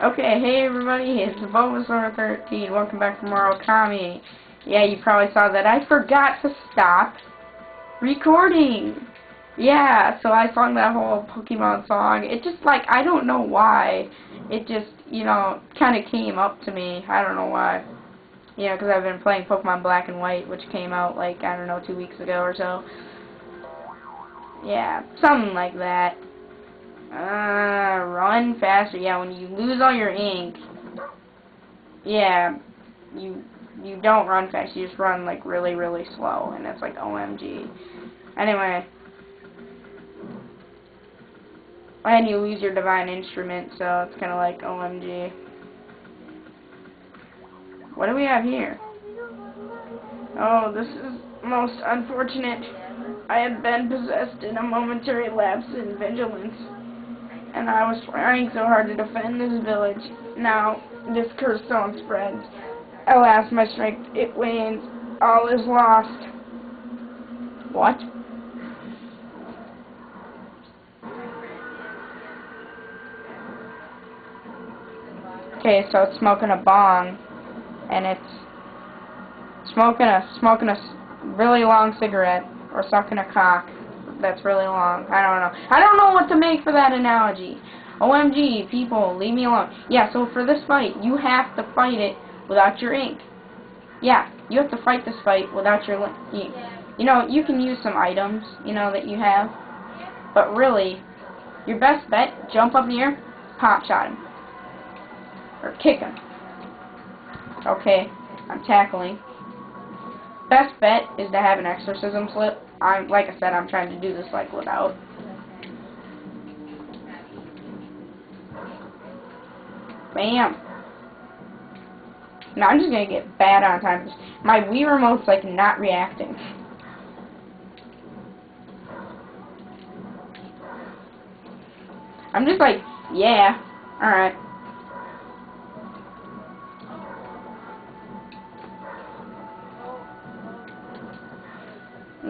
Okay, hey everybody, it's Beaubasaur13. Welcome back to Morokami. Yeah, you probably saw that I forgot to stop recording. Yeah, so I sung that whole Pokemon song. It just, like, I don't know why. It just, you know, kind of came up to me. I don't know why. Yeah, because I've been playing Pokemon Black and White, which came out, like, I don't know, 2 weeks ago or so. Yeah, something like that. Run faster. Yeah, when you lose all your ink, yeah, you don't run fast. You just run, like, really, really slow, and it's like, OMG. Anyway. And you lose your divine instrument, so it's kind of like, OMG. What do we have here? Oh, this is most unfortunate. I had been possessed in a momentary lapse in vigilance, and I was trying so hard to defend this village. Now, this cursed stone spreads. Alas, my strength, it wanes. All is lost. What? Okay, so it's smoking a bong, and it's smoking a really long cigarette, or sucking a cock that's really long. I don't know. I don't know what to make for that analogy. OMG, people, leave me alone. Yeah, so for this fight, you have to fight it without your ink. Yeah, you have to fight this fight without your ink. You know, you can use some items, you know, that you have, but really, your best bet, jump up in the air, pop shot him, or kick him. Okay, I'm tackling. Best bet is to have an exorcism slip. I'm, like I said, I'm trying to do this, like, without. Bam. Now I'm just gonna get bad on time. My Wii remote's, like, not reacting. I'm just like, yeah, alright.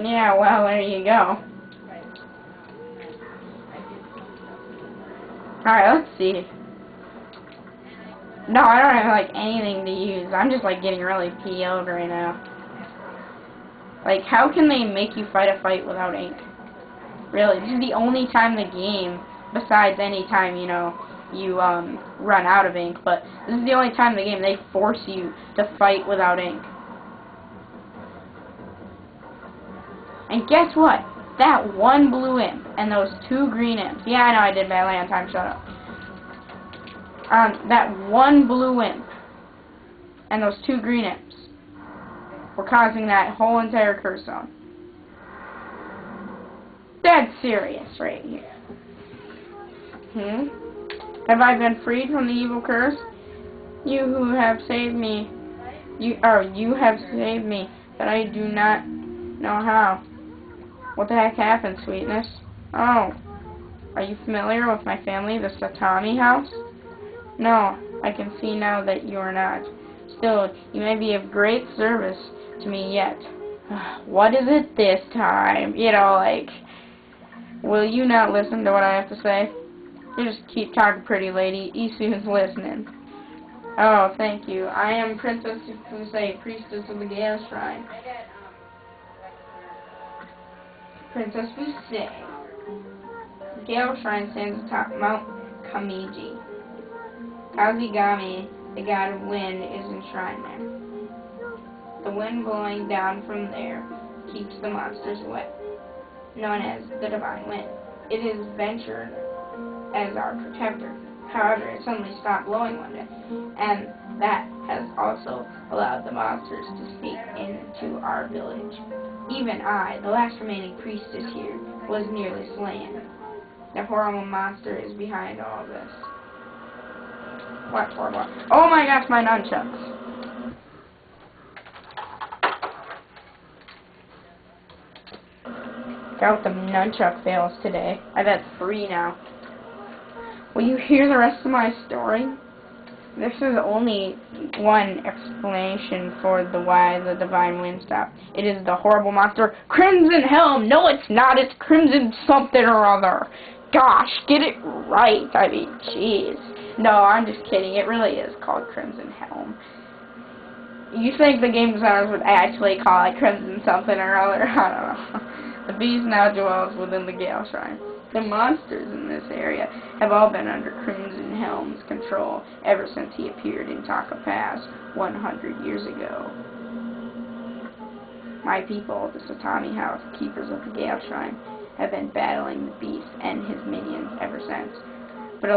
Yeah, well, there you go. Alright, let's see. No, I don't have, like, anything to use. I'm just, like, getting really PO'd right now. Like, how can they make you fight a fight without ink? Really, this is the only time in the game, besides any time, you know, you, run out of ink, but this is the only time in the game they force you to fight without ink. And guess what? That one blue imp and those two green imps. Yeah, I know I did badly on time, shut up. That one blue imp and those two green imps were causing that whole entire curse zone. Dead serious right here. Have I been freed from the evil curse? You who have saved me. You have saved me, but I do not know how. What the heck happened, sweetness? Oh. Are you familiar with my family, the Satomi House? No, I can see now that you are not. Still, you may be of great service to me yet. What is it this time? You know, like, will you not listen to what I have to say? You just keep talking, pretty lady. Isu's listening. Oh, thank you. I am Princess Suzei, priestess of the Gaia Shrine. Princess Suzei. Gale Shrine stands atop Mount Kamiji. Kazigami, the god of wind, is enshrined there. The wind blowing down from there keeps the monsters away, known as the Divine Wind. It is ventured as our protector. However, it suddenly stopped blowing one day, and that has also allowed the monsters to sneak into our village. Even I, the last remaining priestess here, was nearly slain. The horrible monster is behind all this. What? Oh my gosh, my nunchucks. Got the nunchuck fails today. I've had 3 now. Will you hear the rest of my story? This is only one explanation for the why the Divine Wind stopped. It is the horrible monster Crimson Helm. No, it's not. It's Crimson something or other. gosh, get it right. I mean, jeez. No, I'm just kidding. It really is called Crimson Helm. You think the game designers would actually call it Crimson something or other? I don't know. The beast now dwells within the Gale Shrine. The monsters in this area have all been under Crimson Helm's control ever since he appeared in Taka Pass 100 years ago. My people, the Satomi House, keepers of the Gale Shrine, have been battling the beast and his minions ever since. But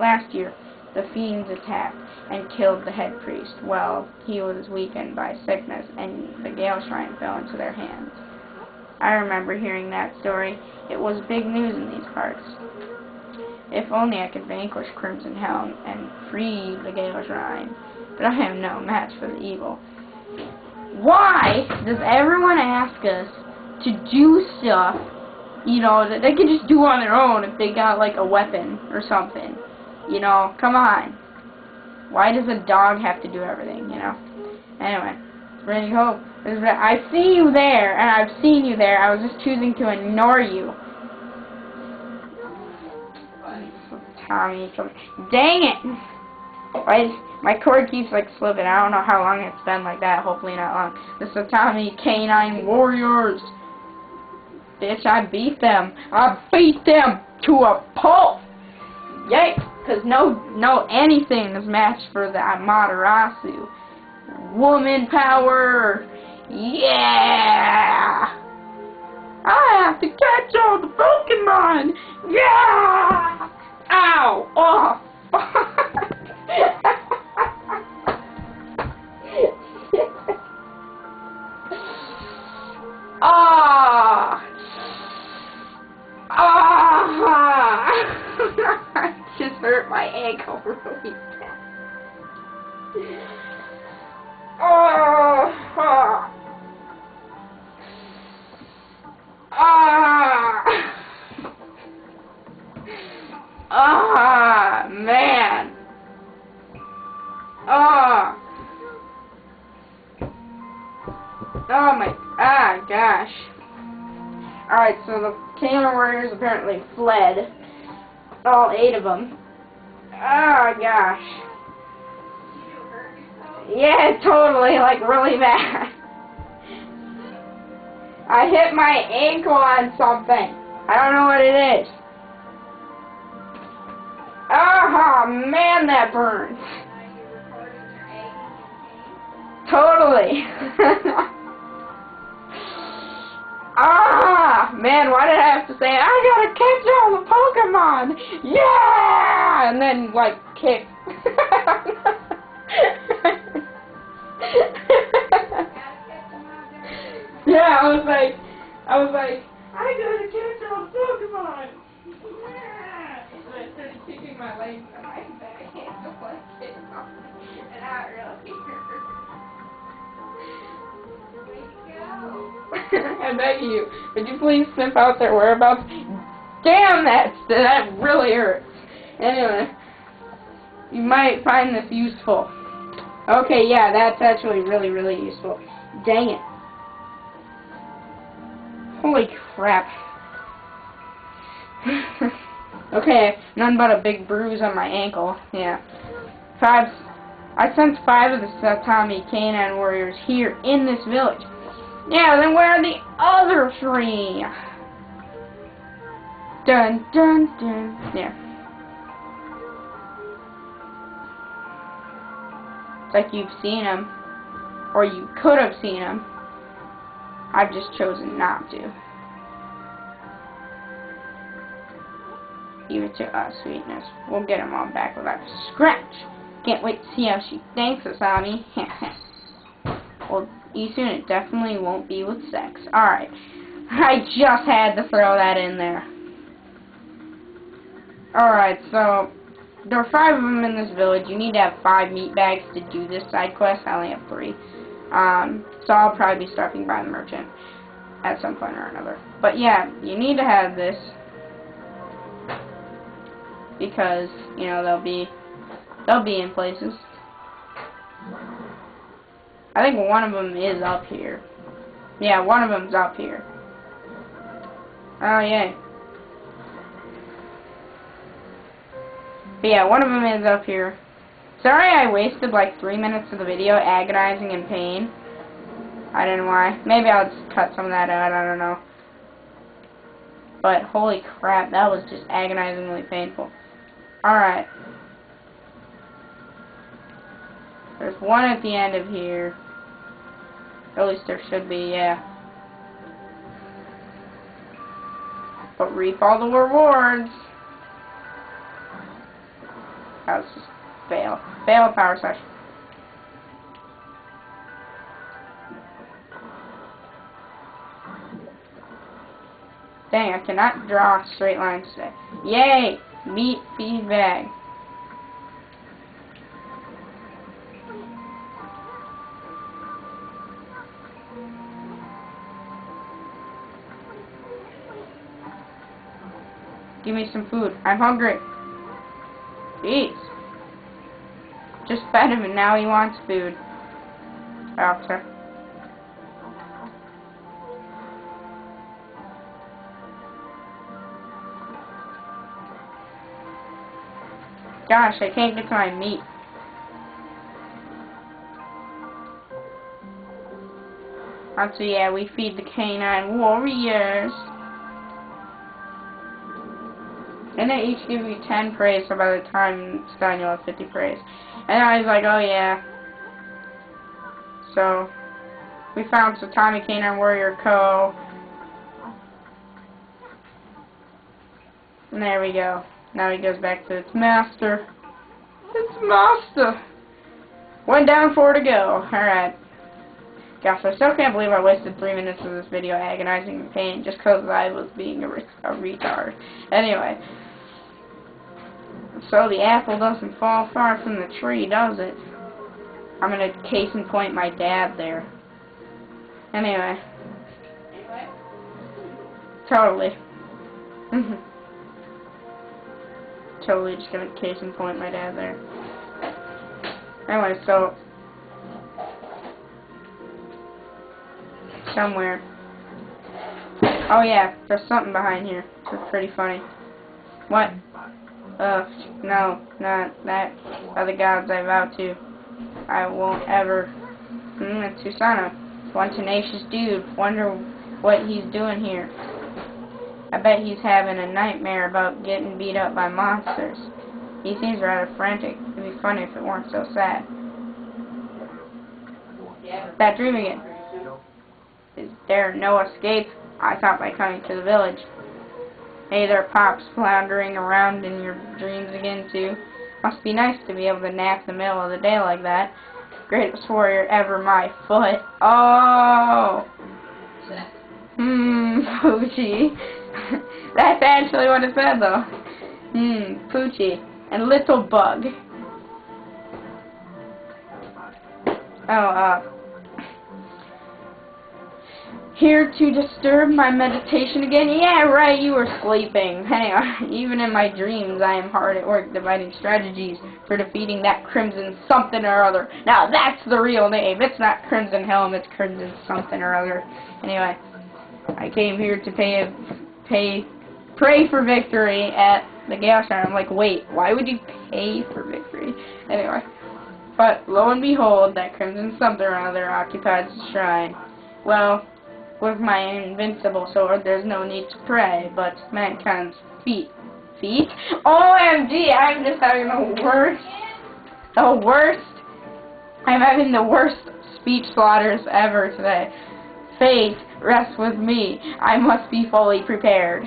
last year, the fiends attacked and killed the head priest. Well, he was weakened by sickness, and the Gale Shrine fell into their hands. I remember hearing that story. It was big news in these parts. If only I could vanquish Crimson Helm and free the Gale Shrine. But I am no match for the evil. Why does everyone ask us to do stuff, you know, that they could just do on their own if they got, like, a weapon or something? You know, come on. Why does a dog have to do everything, you know? Anyway. Really hope. I see you there, and I've seen you there. I was just choosing to ignore you. Tommy, dang it! My cord keeps like slipping. I don't know how long it's been like that. Hopefully not long. The Satomi Canine Warriors. Bitch, I beat them. I beat them to a pulp. Yay! Cause no anything is matched for the Amaterasu. Woman power! Yeah! I have to catch all the Pokemon! Yeah! Ow! Oh! Fuck! Ah! Ah! I just hurt my ankle really bad. Man. Oh my gosh. Alright, so the Kanan Warriors apparently fled. All 8 of them. Oh gosh. Yeah, totally, like really bad. I hit my ankle on something. I don't know what it is. Ah, oh, man, that burns. Totally. Ah, man, why did I have to say, I gotta catch all the Pokemon? Yeah! And then, like, kick. Yeah, I was like, I gotta catch all the Pokemon! Yeah! And I started kicking my legs behind that I can't go like it. And I really go. I beg you, would you please sniff out their whereabouts? Damn, that really hurts. Anyway, you might find this useful. Okay, yeah, that's actually really, really useful. Dang it. Holy crap. Okay, none but a big bruise on my ankle. Yeah. I sent 5 of the Satomi Canine Warriors here in this village. Yeah, then where are the other 3? Dun, dun, dun. Yeah. Like you've seen him, or you could have seen him. I've just chosen not to. Give it to us, sweetness. We'll get him all back without a scratch. Can't wait to see how she thanks us, Ami. Well, you soon. It definitely won't be with sex. All right. I just had to throw that in there. All right, so. There are 5 of them in this village. You need to have 5 meat bags to do this side quest. I only have 3. So I'll probably be stopping by the merchant at some point or another. But yeah, you need to have this because, you know, they'll be in places. I think one of them is up here. Yeah, one of them's up here. Oh yeah. But yeah, one of them is up here. Sorry I wasted like 3 minutes of the video agonizing in pain. I don't know why. Maybe I'll just cut some of that out, I don't know. But holy crap, that was just agonizingly painful. Alright. There's one at the end of here. At least there should be, yeah. But reap all the rewards. That was just fail. Fail power session. Dang, I cannot draw straight lines today. Yay! Meat feed bag. Give me some food. I'm hungry. Jeez. Just fed him and now he wants food. After. Gosh, I can't get to my meat. Also, yeah, we feed the Canine Warriors. And they each give you 10 praise, so by the time it's done, you'll have 50 praise. And I was like, oh yeah. So, we found Satomi Canine Warrior Co. And there we go. Now he goes back to its master. Its master! One down, four to go. Alright. Gosh, I still can't believe I wasted 3 minutes of this video agonizing in pain just because I was being a retard. Anyway. So the apple doesn't fall far from the tree, does it? I'm gonna case in point my dad there. Anyway. Totally. Totally just gonna case in point my dad there. Anyway, so... somewhere. Oh yeah, there's something behind here. It's pretty funny. What? Ugh, no, not that. By the gods, I vow to. I won't ever. It's Susano. One tenacious dude. Wonder what he's doing here. I bet he's having a nightmare about getting beat up by monsters. He seems rather frantic. It'd be funny if it weren't so sad. Yeah. That dream again. Is there no escape? I thought by coming to the village. Hey there, Pops, floundering around in your dreams again, too. Must be nice to be able to nap in the middle of the day like that. Greatest warrior ever, my foot. Oh! Poochie. That's actually what it said, though. Poochie. And little bug. Oh, here to disturb my meditation again? Yeah, right, you were sleeping. Anyway, even in my dreams, I am hard at work devising strategies for defeating that Crimson something or other. Now, that's the real name. It's not Crimson Helm, it's Crimson something or other. Anyway, I came here to pray for victory at the Gale Shrine. I'm like, wait, why would you pay for victory? Anyway, but lo and behold, that Crimson something or other occupies the shrine. Well... with my invincible sword, there's no need to pray, but mankind's feet? OMG, I'm just having the worst speech slaughters ever today. Fate, rest with me. I must be fully prepared.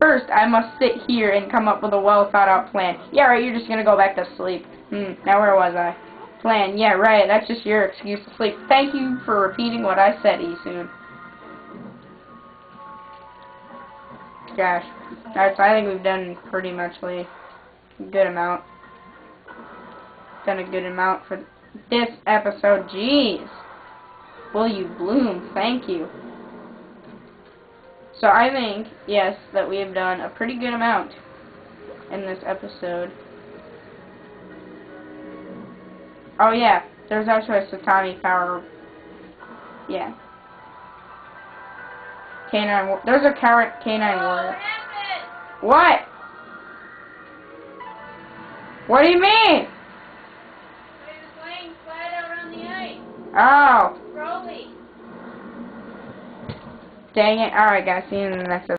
First, I must sit here and come up with a well-thought-out plan. Yeah, right, you're just gonna go back to sleep. Now where was I? Plan, yeah, right, that's just your excuse to sleep. Thank you for repeating what I said, Isun. Gosh. Alright, so I think we've done pretty much a good amount. Done a good amount for this episode. Jeez. Will you bloom? Thank you. So I think, yes, that we have done a pretty good amount in this episode. Oh yeah, there's actually a Satomi power. Yeah. Canine. There's a Canine Warrior. What? What do you mean? I was playing flat around the ice. Oh. Rolling. Dang it. Alright guys, see you in the next episode.